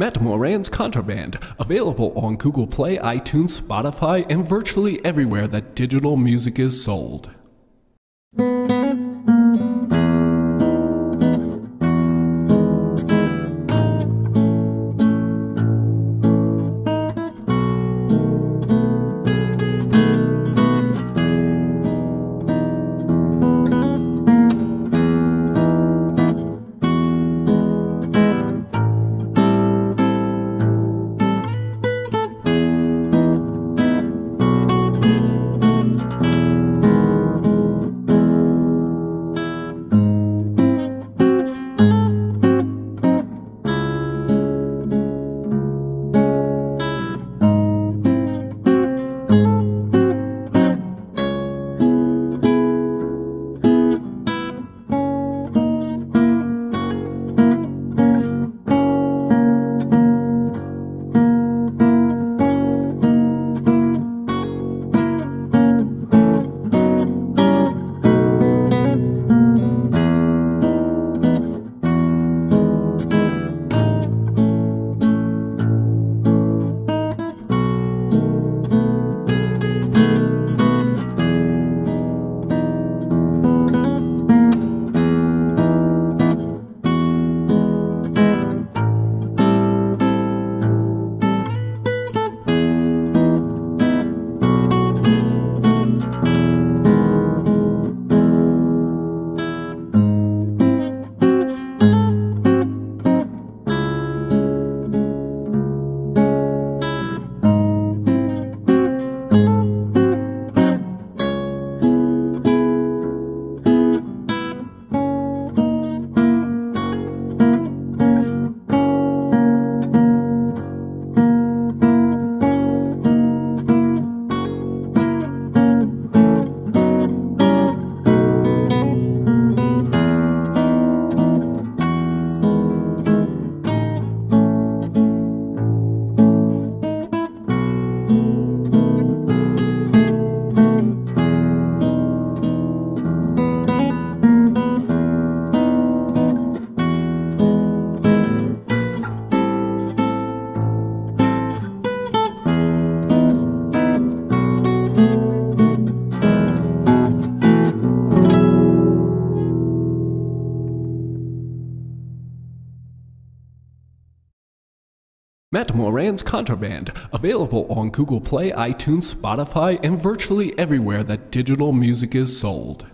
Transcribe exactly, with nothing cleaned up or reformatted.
Matt Moran's Contra Band, available on Google Play, iTunes, Spotify, and virtually everywhere that digital music is sold. Matt Moran's Contra Band, available on Google Play, iTunes, Spotify, and virtually everywhere that digital music is sold.